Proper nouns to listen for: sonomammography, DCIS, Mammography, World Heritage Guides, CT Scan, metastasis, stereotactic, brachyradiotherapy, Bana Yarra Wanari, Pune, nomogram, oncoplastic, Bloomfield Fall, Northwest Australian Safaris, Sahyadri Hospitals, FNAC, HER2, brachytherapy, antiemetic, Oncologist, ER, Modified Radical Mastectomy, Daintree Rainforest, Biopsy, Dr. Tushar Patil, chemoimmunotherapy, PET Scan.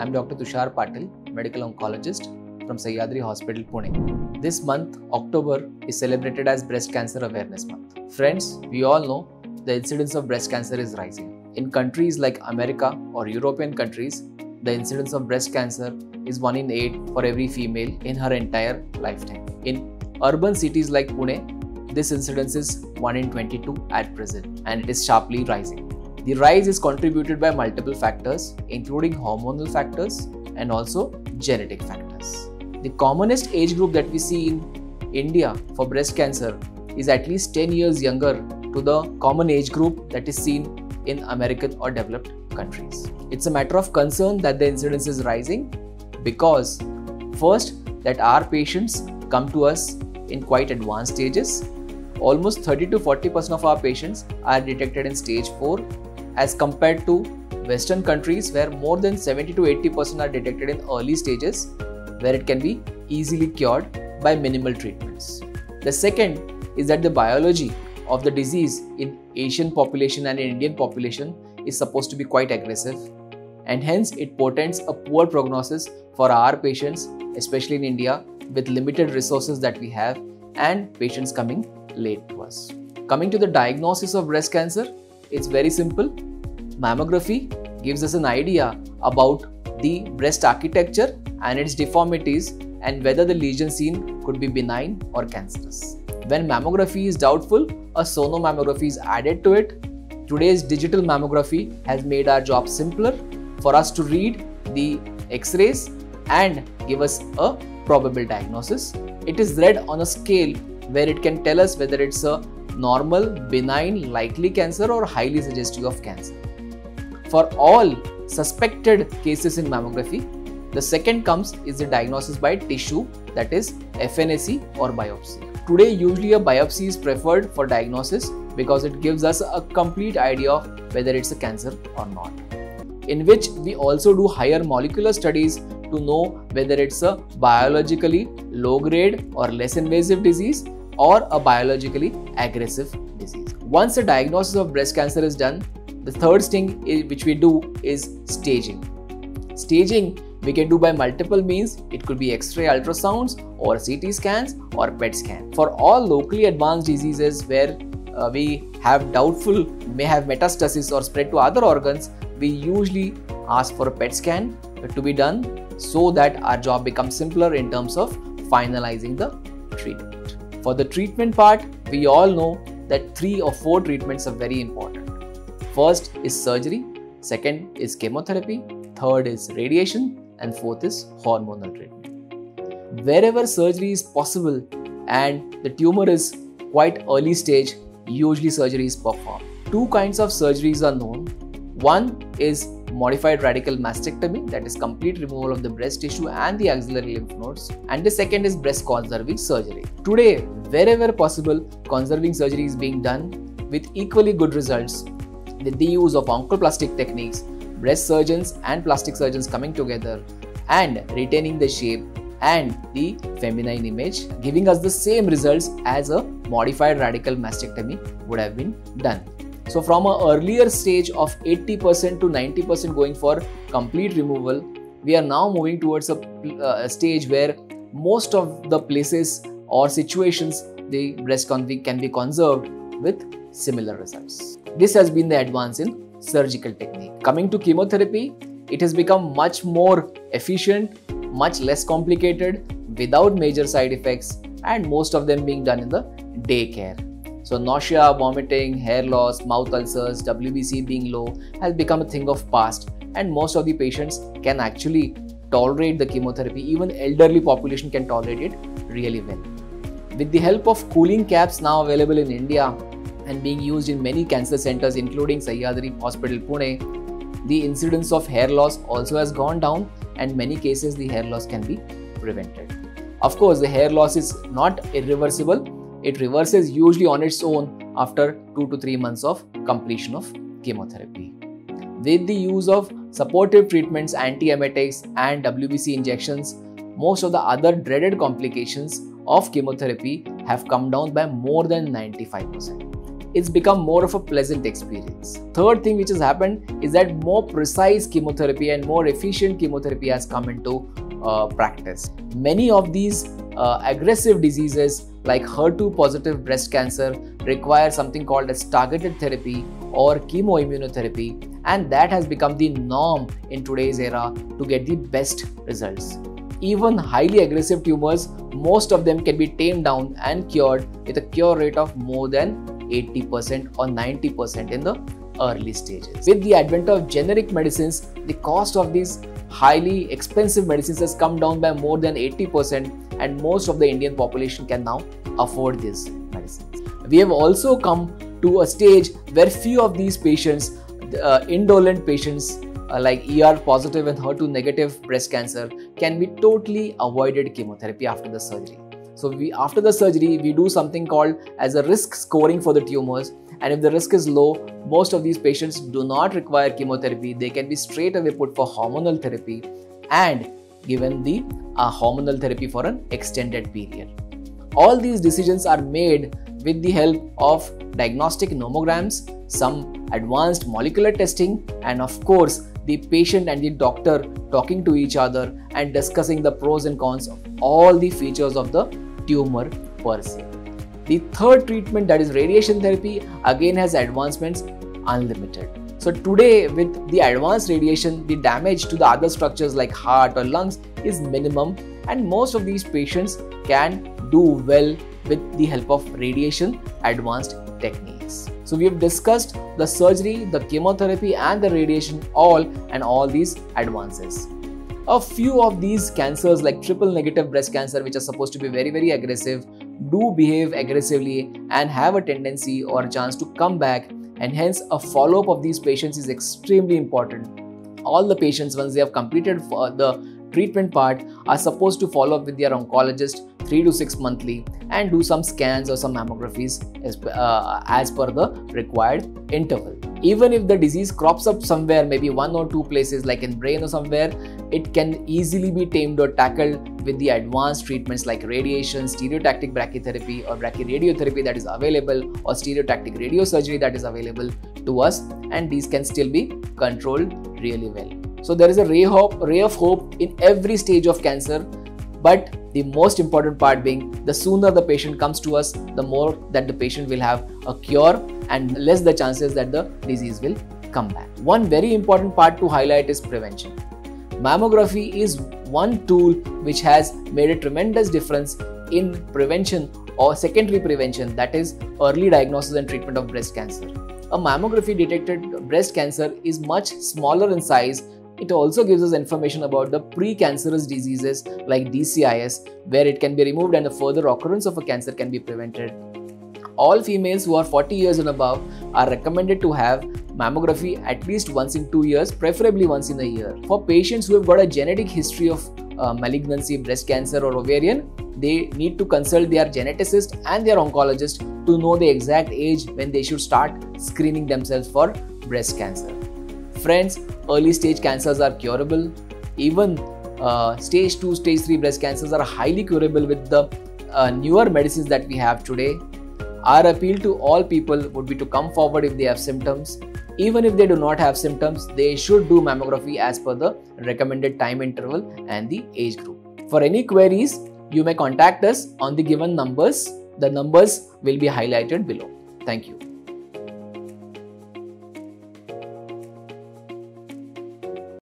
I'm Dr. Tushar Patil, Medical Oncologist from Sahyadri Hospital, Pune. This month, October, is celebrated as Breast Cancer Awareness Month. Friends, we all know the incidence of breast cancer is rising. In countries like America or European countries, the incidence of breast cancer is 1 in 8 for every female in her entire lifetime. In urban cities like Pune, this incidence is 1 in 22 at present, and it is sharply rising. The rise is contributed by multiple factors, including hormonal factors and also genetic factors. The commonest age group that we see in India for breast cancer is at least 10 years younger to the common age group that is seen in American or developed countries. It's a matter of concern that the incidence is rising because, first, that our patients come to us in quite advanced stages. Almost 30 to 40% of our patients are detected in stage 4 as compared to Western countries where more than 70 to 80% are detected in early stages where it can be easily cured by minimal treatments. The second is that the biology of the disease in Asian population and in Indian population is supposed to be quite aggressive, and hence it portends a poor prognosis for our patients, especially in India, with limited resources that we have and patients coming late to us. Coming to the diagnosis of breast cancer, it's very simple. Mammography gives us an idea about the breast architecture and its deformities and whether the lesion seen could be benign or cancerous. When mammography is doubtful, a sonomammography is added to it. Today's digital mammography has made our job simpler for us to read the X-rays and give us a probable diagnosis. It is read on a scale where it can tell us whether it's a normal, benign, likely cancer or highly suggestive of cancer. For all suspected cases in mammography, the second comes is the diagnosis by tissue, that is FNAC or biopsy. Today, usually a biopsy is preferred for diagnosis because it gives us a complete idea of whether it's a cancer or not, in which we also do higher molecular studies to know whether it's a biologically low-grade or less invasive disease or a biologically aggressive disease. Once a diagnosis of breast cancer is done, the third thing which we do is staging. Staging we can do by multiple means. It could be X-ray ultrasounds or CT scans or PET scan. For all locally advanced diseases where we have doubtful may have metastasis or spread to other organs, we usually ask for a PET scan to be done, so that our job becomes simpler in terms of finalizing the treatment. For the treatment part, we all know that 3 or 4 treatments are very important. First is surgery, second is chemotherapy, third is radiation, and fourth is hormonal treatment. Wherever surgery is possible and the tumor is quite early stage, usually surgery is performed. 2 kinds of surgeries are known. One is modified radical mastectomy, that is complete removal of the breast tissue and the axillary lymph nodes, and the second is breast conserving surgery. Today, wherever possible, conserving surgery is being done with equally good results with the use of oncoplastic techniques, breast surgeons and plastic surgeons coming together and retaining the shape and the feminine image, giving us the same results as a modified radical mastectomy would have been done. So from an earlier stage of 80% to 90% going for complete removal, we are now moving towards a stage where most of the places or situations the breast can be conserved with similar results. This has been the advance in surgical technique. Coming to chemotherapy, it has become much more efficient, much less complicated, without major side effects, and most of them being done in the daycare. So nausea, vomiting, hair loss, mouth ulcers, WBC being low has become a thing of past, and most of the patients can actually tolerate the chemotherapy. Even elderly population can tolerate it really well. With the help of cooling caps now available in India and being used in many cancer centers including Sahyadri Hospital Pune, the incidence of hair loss also has gone down, and in many cases the hair loss can be prevented. Of course, the hair loss is not irreversible. It reverses usually on its own after 2 to 3 months of completion of chemotherapy. With the use of supportive treatments, antiemetics and WBC injections, most of the other dreaded complications of chemotherapy have come down by more than 95%. it's become more of a pleasant experience. Third thing which has happened is that more precise chemotherapy and more efficient chemotherapy has come into practice. Many of these aggressive diseases like HER2 positive breast cancer require something called as targeted therapy or chemoimmunotherapy, and that has become the norm in today's era to get the best results. Even highly aggressive tumors, most of them can be tamed down and cured with a cure rate of more than 80% or 90% in the early stages. With the advent of generic medicines, the cost of these highly expensive medicines has come down by more than 80%, and most of the Indian population can now afford these medicines. We have also come to a stage where few of these patients, indolent patients like ER positive and HER2 negative breast cancer, can be totally avoided chemotherapy after the surgery. So after the surgery, we do something called as a risk scoring for the tumors, and if the risk is low, most of these patients do not require chemotherapy. They can be straight away put for hormonal therapy and given the hormonal therapy for an extended period. All these decisions are made with the help of diagnostic nomograms, some advanced molecular testing, and of course the patient and the doctor talking to each other and discussing the pros and cons of all the features of the tumor per se. The third treatment, that is radiation therapy, again has advancements unlimited. So today with the advanced radiation, the damage to the other structures like heart or lungs is minimum, and most of these patients can do well with the help of radiation advanced techniques. So we have discussed the surgery, the chemotherapy and the radiation all these advances. A few of these cancers like triple negative breast cancer, which are supposed to be very, very aggressive, do behave aggressively and have a tendency or a chance to come back, and hence a follow-up of these patients is extremely important. All the patients, once they have completed the treatment part, are supposed to follow up with their oncologist 3 to 6 monthly and do some scans or some mammographies as per the required interval. Even if the disease crops up somewhere, maybe 1 or 2 places like in brain or somewhere, it can easily be tamed or tackled with the advanced treatments like radiation, stereotactic brachytherapy or brachyradiotherapy that is available, or stereotactic radiosurgery that is available to us, and these can still be controlled really well. So there is a ray of hope in every stage of cancer, but the most important part being, the sooner the patient comes to us, the more that the patient will have a cure and less the chances that the disease will come back. One very important part to highlight is prevention. Mammography is one tool which has made a tremendous difference in prevention or secondary prevention, that is early diagnosis and treatment of breast cancer. A mammography detected breast cancer is much smaller in size. It also gives us information about the precancerous diseases like DCIS, where it can be removed and the further occurrence of a cancer can be prevented. All females who are 40 years and above are recommended to have mammography at least once in 2 years, preferably once in a year. For patients who have got a genetic history of malignancy, breast cancer or ovarian, they need to consult their geneticist and their oncologist to know the exact age when they should start screening themselves for breast cancer. Friends, early stage cancers are curable. Even stage 2, stage 3 breast cancers are highly curable with the newer medicines that we have today. Our appeal to all people would be to come forward if they have symptoms. Even if they do not have symptoms, they should do mammography as per the recommended time interval and the age group. For any queries, you may contact us on the given numbers. The numbers will be highlighted below. Thank you.